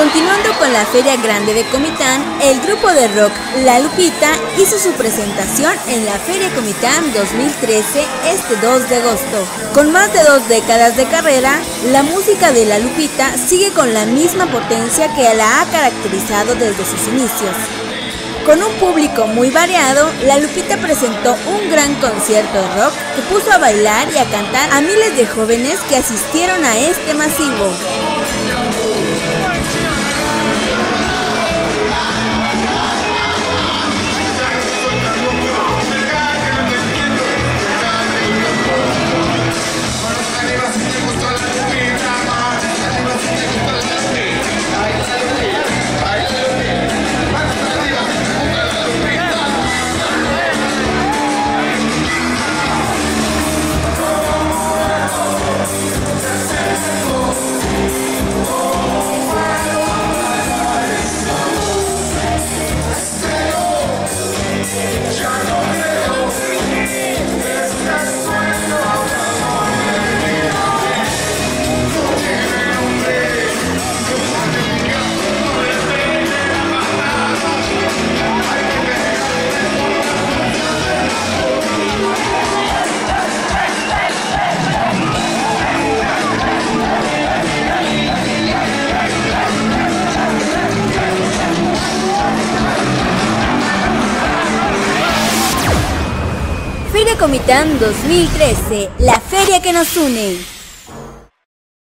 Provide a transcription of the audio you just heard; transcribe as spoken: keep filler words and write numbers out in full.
Continuando con la Feria Grande de Comitán, el grupo de rock La Lupita hizo su presentación en la Feria Comitán dos mil trece este dos de agosto. Con más de dos décadas de carrera, la música de La Lupita sigue con la misma potencia que la ha caracterizado desde sus inicios. Con un público muy variado, La Lupita presentó un gran concierto de rock que puso a bailar y a cantar a miles de jóvenes que asistieron a este masivo. Comitán dos mil trece, la feria que nos une.